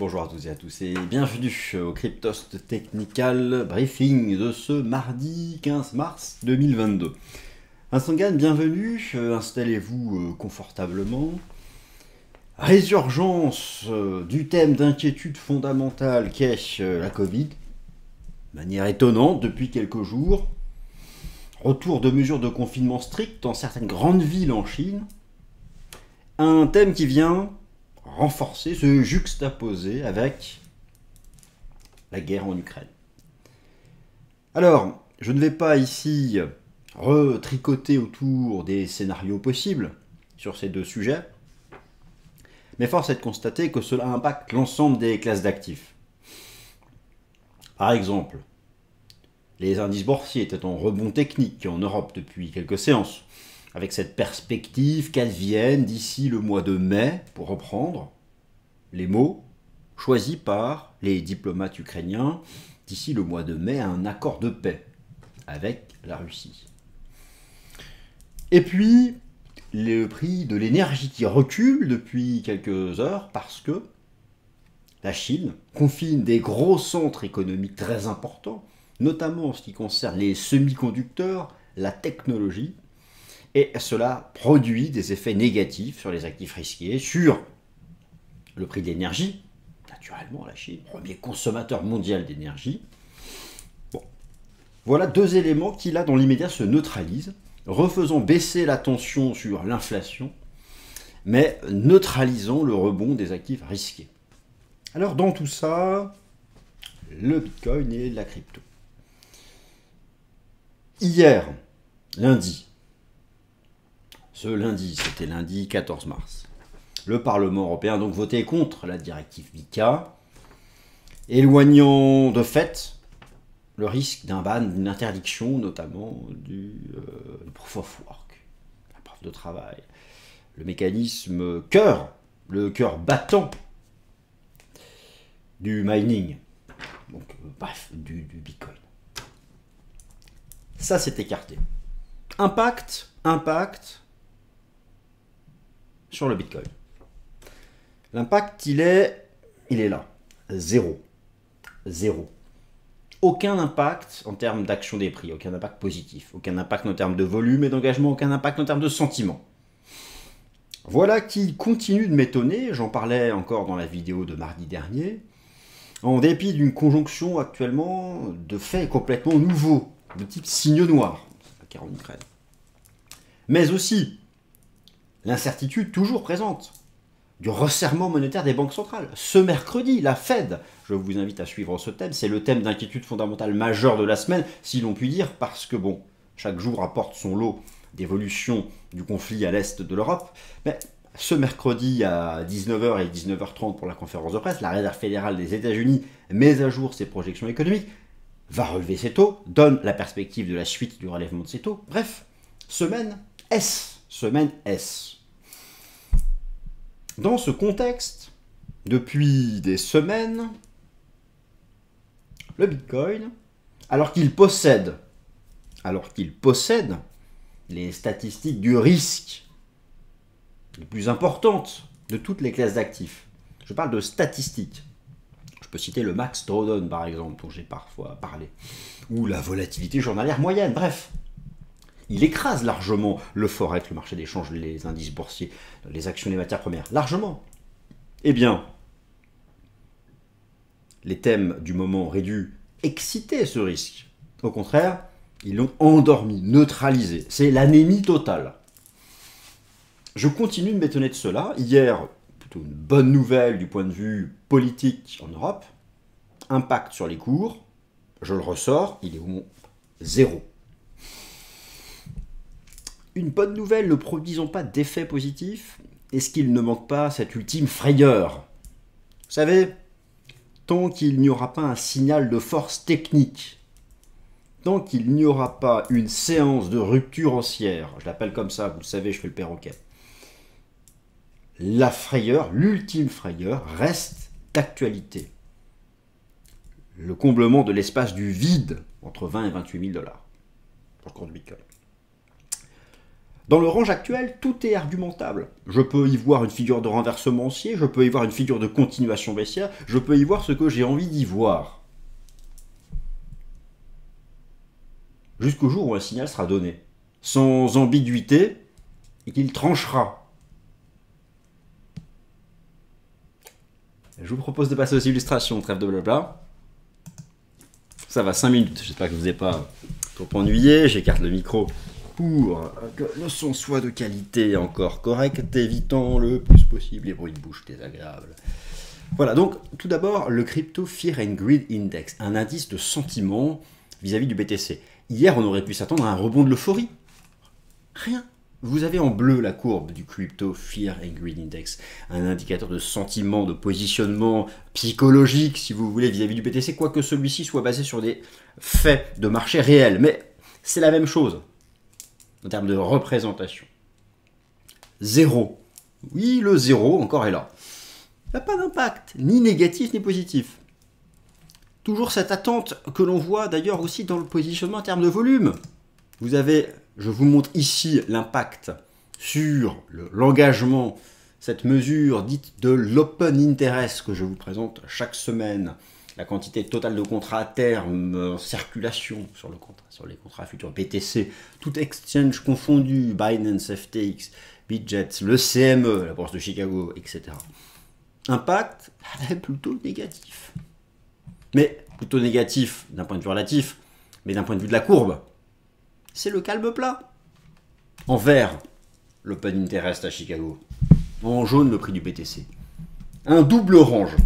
Bonjour à tous et à tous et bienvenue au Cryptoast Technical Briefing de ce mardi 15 mars 2022. Vincent Ganne, bienvenue, installez-vous confortablement. Résurgence du thème d'inquiétude fondamentale qu'est la Covid, de manière étonnante depuis quelques jours. Retour de mesures de confinement strictes dans certaines grandes villes en Chine. Un thème qui vient renforcer, se juxtaposer avec la guerre en Ukraine. Alors, je ne vais pas ici retricoter autour des scénarios possibles sur ces deux sujets, mais force est de constater que cela impacte l'ensemble des classes d'actifs. Par exemple, les indices boursiers étaient en rebond technique en Europe depuis quelques séances, avec cette perspective qu'elles viennent d'ici le mois de mai, pour reprendre les mots choisis par les diplomates ukrainiens, d'ici le mois de mai à un accord de paix avec la Russie. Et puis, le prix de l'énergie qui recule depuis quelques heures parce que la Chine confine des gros centres économiques très importants, notamment en ce qui concerne les semi-conducteurs, la technologie, et cela produit des effets négatifs sur les actifs risqués, sur le prix de l'énergie. Naturellement, la Chine, premier consommateur mondial d'énergie. Bon. Voilà deux éléments qui, là, dans l'immédiat, se neutralisent, refaisant baisser la tension sur l'inflation, mais neutralisant le rebond des actifs risqués. Alors, dans tout ça, le Bitcoin et la crypto. Hier, lundi, c'était lundi 14 mars. Le Parlement européen a donc voté contre la directive MiCA, éloignant de fait le risque d'un ban, d'une interdiction notamment du proof of work, la preuve de travail, le mécanisme cœur, le cœur battant du mining, donc bref, du Bitcoin. Ça s'est écarté. Impact sur le Bitcoin. L'impact, il est là. Zéro. Aucun impact en termes d'action des prix, aucun impact positif, aucun impact en termes de volume et d'engagement, aucun impact en termes de sentiment. Voilà qui continue de m'étonner, j'en parlais encore dans la vidéo de mardi dernier, en dépit d'une conjonction actuellement de faits complètement nouveaux, de type signe noir, la guerre en Ukraine. Mais aussi l'incertitude toujours présente du resserrement monétaire des banques centrales. Ce mercredi, la Fed, je vous invite à suivre ce thème, c'est le thème d'inquiétude fondamentale majeure de la semaine, si l'on peut dire, parce que bon, chaque jour apporte son lot d'évolution du conflit à l'est de l'Europe, mais ce mercredi à 19h et 19h30 pour la conférence de presse, la Réserve fédérale des États-Unis met à jour ses projections économiques, va relever ses taux, donne la perspective de la suite du relèvement de ses taux, bref, semaine S. Dans ce contexte, depuis des semaines, le Bitcoin, alors qu'il possède les statistiques du risque les plus importantes de toutes les classes d'actifs, je parle de statistiques, je peux citer le Max Drawdown par exemple, dont j'ai parfois parlé, ou la volatilité journalière moyenne, bref. Il écrase largement le forex, le marché d'échange, les indices boursiers, les actions, les matières premières, largement. Eh bien, les thèmes du moment auraient dû exciter ce risque. Au contraire, ils l'ont endormi, neutralisé. C'est l'anémie totale. Je continue de m'étonner de cela. Hier, plutôt une bonne nouvelle du point de vue politique en Europe. Impact sur les cours. Je le ressors, il est au zéro. Une bonne nouvelle ne produisant pas d'effet positif, est-ce qu'il ne manque pas cette ultime frayeur? Vous savez, tant qu'il n'y aura pas un signal de force technique, tant qu'il n'y aura pas une séance de rupture haussière, je l'appelle comme ça, vous le savez, je fais le perroquet, la frayeur, l'ultime frayeur, reste d'actualité. Le comblement de l'espace du vide entre 20 et 28 000 $, pour le compte Bitcoin. Dans le range actuel, tout est argumentable. Je peux y voir une figure de renversement haussier, je peux y voir une figure de continuation baissière, je peux y voir ce que j'ai envie d'y voir. Jusqu'au jour où un signal sera donné, sans ambiguïté, et qu'il tranchera. Je vous propose de passer aux illustrations, trêve de blabla. Ça va 5 minutes, j'espère que vous n'êtes pas trop ennuyé, j'écarte le micro pour que le son soit de qualité encore correcte, évitant le plus possible les bruits de bouche désagréables. Voilà, donc tout d'abord le Crypto Fear and Greed Index, un indice de sentiment vis-à-vis du BTC. Hier, on aurait pu s'attendre à un rebond de l'euphorie. Rien. Vous avez en bleu la courbe du Crypto Fear and Greed Index, un indicateur de sentiment, de positionnement psychologique, si vous voulez, vis-à-vis du BTC, quoique celui-ci soit basé sur des faits de marché réels. Mais c'est la même chose en termes de représentation. Zéro. Oui, le zéro encore est là. Il n'y a pas d'impact, ni négatif, ni positif. Toujours cette attente que l'on voit d'ailleurs aussi dans le positionnement en termes de volume. Vous avez... Je vous montre ici l'impact sur l'engagement, cette mesure dite de l'open interest que je vous présente chaque semaine, la quantité totale de contrats à terme en circulation sur les contrats futurs BTC, tout exchange confondu, Binance, FTX, Bitget, le CME, la bourse de Chicago, etc. Impact plutôt négatif. Mais plutôt négatif d'un point de vue relatif, mais d'un point de vue de la courbe. C'est le calme plat. En vert, l'open interest à Chicago. En jaune, le prix du BTC. Un double range.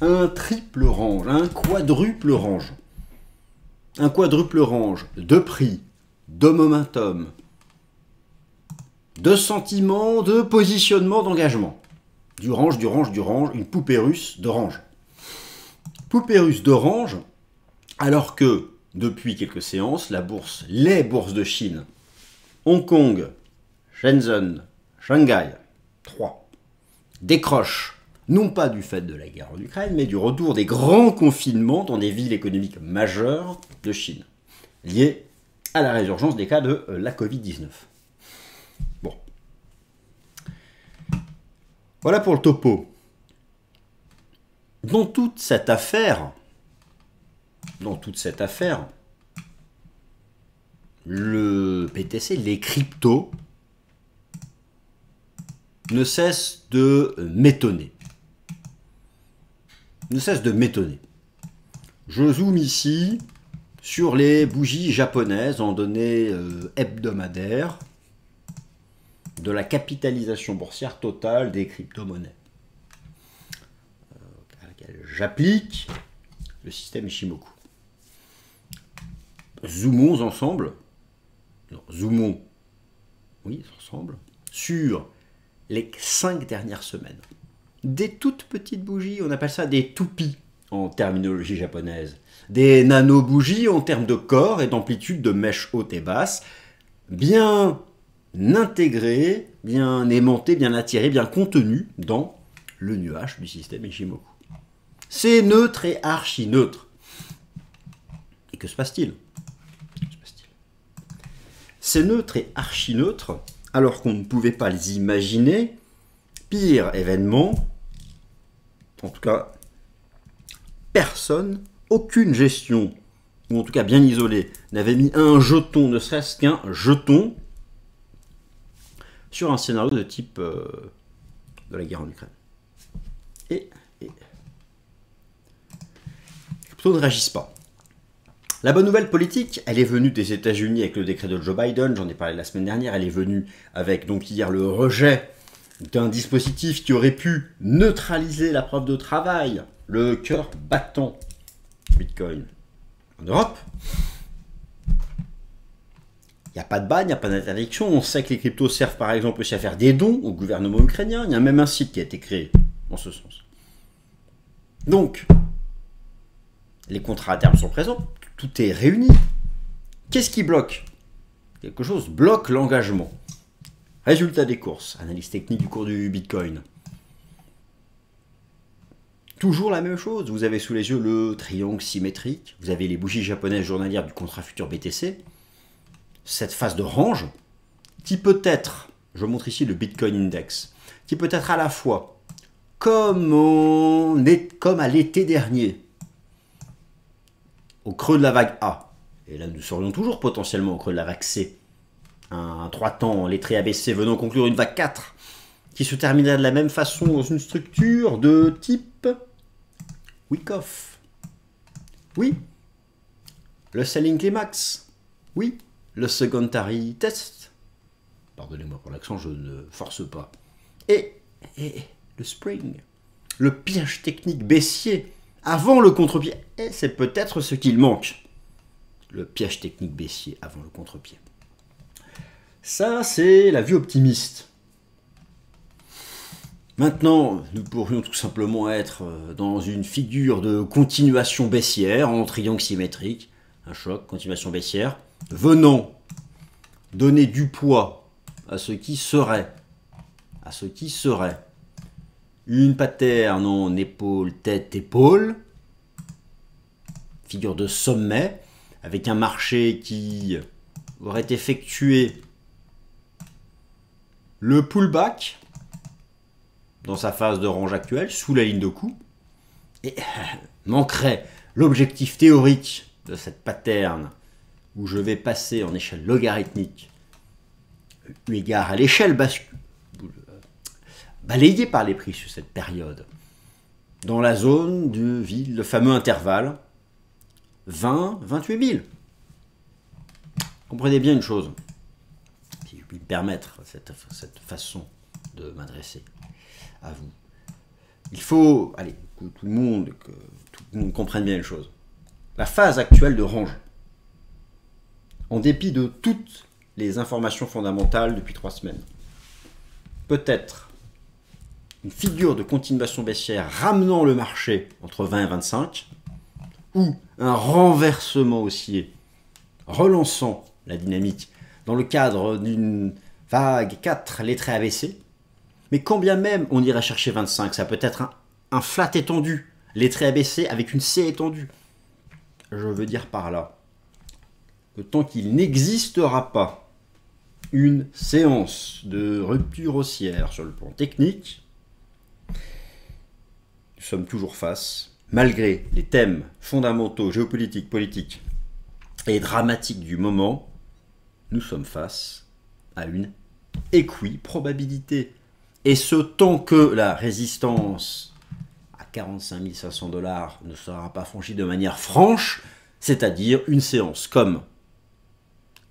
Un triple range. Un quadruple range. Un quadruple range de prix, de momentum, de sentiments, de positionnement, d'engagement. Du range, du range, du range. Une poupée russe de range. Poupée russe de range, alors que depuis quelques séances, la bourse, les bourses de Chine, Hong Kong, Shenzhen, Shanghai, 3, décrochent, non pas du fait de la guerre en Ukraine, mais du retour des grands confinements dans des villes économiques majeures de Chine, liées à la résurgence des cas de la Covid-19. Bon. Voilà pour le topo. Dans toute cette affaire, le BTC, les cryptos, ne cessent de m'étonner. Ne cessent de m'étonner. Je zoome ici sur les bougies japonaises en données hebdomadaires de la capitalisation boursière totale des crypto-monnaies. À laquelle j'applique le système Ichimoku. Zoomons ensemble, non, zoomons, oui, ensemble, sur les 5 dernières semaines. Des toutes petites bougies, on appelle ça des toupies en terminologie japonaise. Des nano-bougies en termes de corps et d'amplitude de mèches hautes et basses, bien intégrées, bien aimantées, bien attirées, bien contenues dans le nuage du système Ichimoku. C'est neutre et archi-neutre. Et que se passe-t-il ? C'est neutre et archi-neutre, alors qu'on ne pouvait pas les imaginer. Pire événement, en tout cas, personne, aucune gestion, ou en tout cas bien isolée, n'avait mis un jeton, ne serait-ce qu'un jeton, sur un scénario de type de la guerre en Ukraine. Et les cryptos ne réagissent pas. La bonne nouvelle politique, elle est venue des États-Unis avec le décret de Joe Biden, j'en ai parlé la semaine dernière, elle est venue avec donc hier le rejet d'un dispositif qui aurait pu neutraliser la preuve de travail, le cœur battant Bitcoin en Europe. Il n'y a pas de ban, il n'y a pas d'interdiction, on sait que les cryptos servent par exemple aussi à faire des dons au gouvernement ukrainien, il y a même un site qui a été créé en ce sens. Donc, les contrats à terme sont présents. Tout est réuni. Qu'est-ce qui bloque? Quelque chose bloque l'engagement. Résultat des courses. Analyse technique du cours du Bitcoin. Toujours la même chose. Vous avez sous les yeux le triangle symétrique. Vous avez les bougies japonaises journalières du contrat futur BTC. Cette phase de range qui peut être, je montre ici le Bitcoin Index, qui peut être à la fois comme à l'été dernier, au creux de la vague A, et là nous serions toujours potentiellement au creux de la vague C, un 3 temps, les traits abaissés venant conclure une vague 4, qui se terminerait de la même façon dans une structure de type Wyckoff. Oui, le selling climax. Oui, le secondary test. Pardonnez-moi pour l'accent, je ne force pas. Et le spring, le piège technique baissier avant le contre-pied. Et c'est peut-être ce qu'il manque. Le piège technique baissier avant le contre-pied. Ça, c'est la vue optimiste. Maintenant, nous pourrions tout simplement être dans une figure de continuation baissière en triangle symétrique. Un choc, continuation baissière, venant donner du poids à ce qui serait une pattern en épaule, tête, épaule, figure de sommet, avec un marché qui aurait effectué le pullback dans sa phase de range actuelle, sous la ligne de coup, et manquerait l'objectif théorique de cette pattern où je vais passer en échelle logarithmique, eu égard à l'échelle balayée par les prix sur cette période, dans la zone du vide, le fameux intervalle 20-28 000. Comprenez bien une chose, si je puis me permettre cette façon de m'adresser à vous. Il faut, allez, que tout le monde comprenne bien une chose. La phase actuelle de range, en dépit de toutes les informations fondamentales depuis 3 semaines, peut-être une figure de continuation baissière ramenant le marché entre 20 et 25, ou un renversement haussier relançant la dynamique dans le cadre d'une vague 4, les traits abaissés. Mais quand bien même on irait chercher 25, ça peut être un flat étendu, les traits abaissés avec une C étendue. Je veux dire par là que tant qu'il n'existera pas une séance de rupture haussière sur le plan technique, nous sommes toujours face, malgré les thèmes fondamentaux, géopolitiques, politiques et dramatiques du moment, nous sommes face à une équiprobabilité. Et ce, tant que la résistance à 45 500 $ ne sera pas franchie de manière franche, c'est-à-dire une séance comme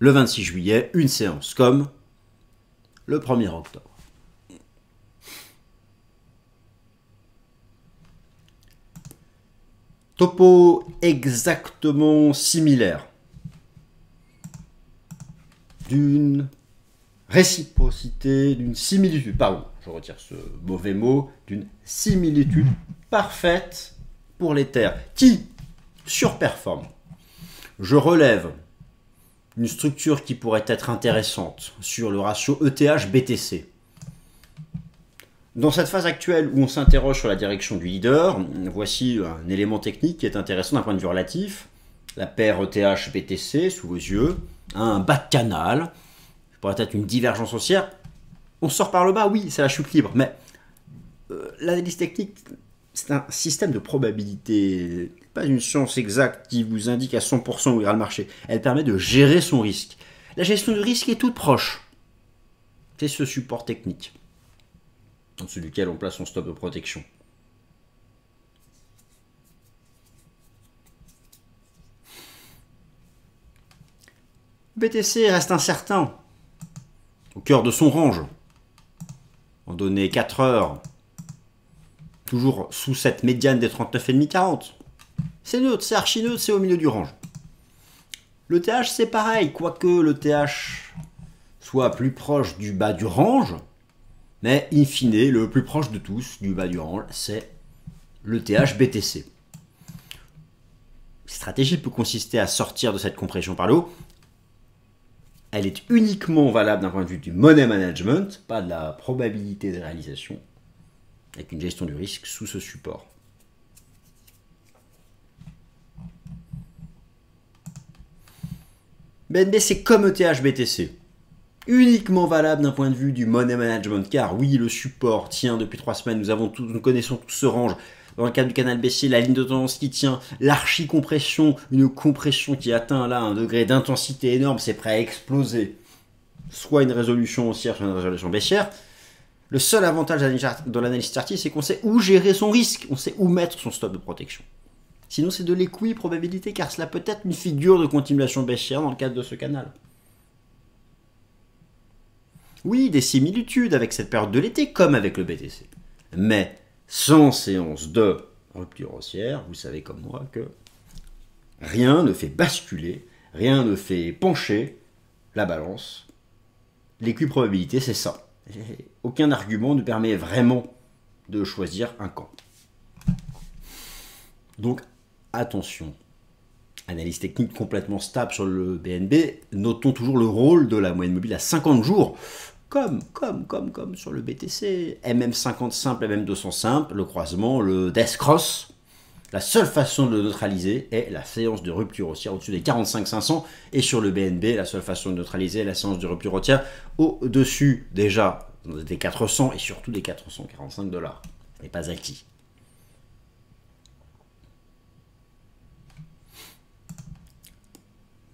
le 26 juillet, une séance comme le 1er octobre. Topo exactement similaire d'une réciprocité, d'une similitude, pardon, je retire ce mauvais mot, d'une similitude parfaite pour l'Ether, qui surperforme. Je relève une structure qui pourrait être intéressante sur le ratio ETH-BTC. Dans cette phase actuelle où on s'interroge sur la direction du leader, voici un élément technique qui est intéressant d'un point de vue relatif. La paire ETH-BTC, sous vos yeux, un bas de canal, peut-être une divergence haussière, on sort par le bas, oui, c'est la chute libre, mais l'analyse technique, c'est un système de probabilité, pas une science exacte qui vous indique à 100% où ira le marché. Elle permet de gérer son risque. La gestion du risque est toute proche. C'est ce support technique, en dessous duquel on place son stop de protection. BTC reste incertain, au cœur de son range, en données 4 heures, toujours sous cette médiane des 39,5-40. C'est neutre, c'est archi neutre, c'est au milieu du range. Le TH, c'est pareil, quoique le TH soit plus proche du bas du range, mais in fine, le plus proche de tous du bas du range, c'est le TH-BTC. La stratégie peut consister à sortir de cette compression par le haut. Elle est uniquement valable d'un point de vue du money management, pas de la probabilité de réalisation, avec une gestion du risque sous ce support. BNB, c'est comme ETH-BTC. uniquement valable d'un point de vue du money management, car oui, le support tient depuis 3 semaines, nous connaissons tout ce range. Dans le cadre du canal baissier, la ligne de tendance qui tient, l'archi-compression, une compression qui atteint là un degré d'intensité énorme, c'est prêt à exploser. Soit une résolution haussière, soit une résolution baissière. Le seul avantage de l'analyse chartier, c'est qu'on sait où gérer son risque, on sait où mettre son stop de protection. Sinon, c'est de l'équiprobabilité, car cela peut être une figure de continuation baissière dans le cadre de ce canal. Oui, des similitudes avec cette période de l'été, comme avec le BTC. Mais sans séance de rupture haussière, vous savez comme moi que rien ne fait basculer, rien ne fait pencher la balance. L'équiprobabilité, c'est ça. Et aucun argument ne permet vraiment de choisir un camp. Donc attention, analyse technique complètement stable sur le BNB, notons toujours le rôle de la moyenne mobile à 50 jours. Comme sur le BTC, MM50 simple, MM200 simple, le croisement, le death cross. La seule façon de le neutraliser est la séance de rupture haussière au-dessus des 45 500, et sur le BNB, la seule façon de neutraliser est la séance de rupture haussière au-dessus déjà des 400 et surtout des 445 $, et pas acquis.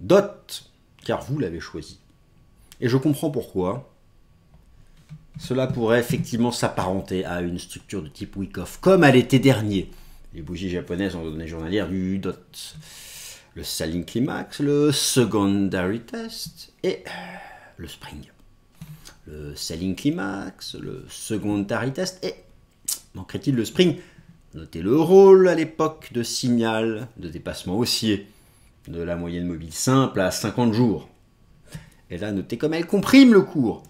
DOT, car vous l'avez choisi. Et je comprends pourquoi. Cela pourrait effectivement s'apparenter à une structure de type Wyckoff, comme à l'été dernier. Les bougies japonaises ont donné journalière du DOT, le Saline Climax, le Secondary Test et le Spring. Le Saline Climax, le Secondary Test et, manquerait-il le Spring? Notez le rôle à l'époque de signal de dépassement haussier de la moyenne mobile simple à 50 jours. Et là, notez comme elle comprime le cours.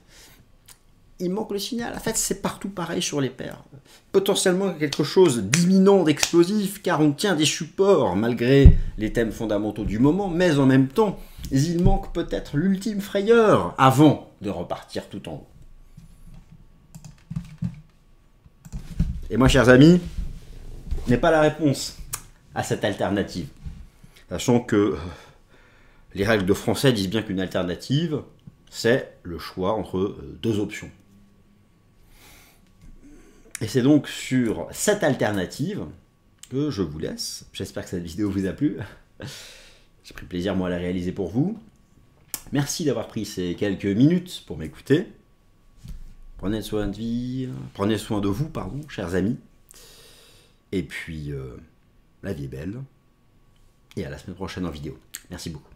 Il manque le signal. En fait, c'est partout pareil sur les paires. Potentiellement quelque chose d'imminent, d'explosif, car on tient des supports malgré les thèmes fondamentaux du moment, mais en même temps, il manque peut-être l'ultime frayeur avant de repartir tout en haut. Et moi, chers amis, je n'ai pas la réponse à cette alternative. Sachant que les règles de français disent bien qu'une alternative, c'est le choix entre deux options. Et c'est donc sur cette alternative que je vous laisse. J'espère que cette vidéo vous a plu. J'ai pris plaisir, moi, à la réaliser pour vous. Merci d'avoir pris ces quelques minutes pour m'écouter. Prenez soin de vous, pardon, chers amis. Et puis, la vie est belle. Et à la semaine prochaine en vidéo. Merci beaucoup.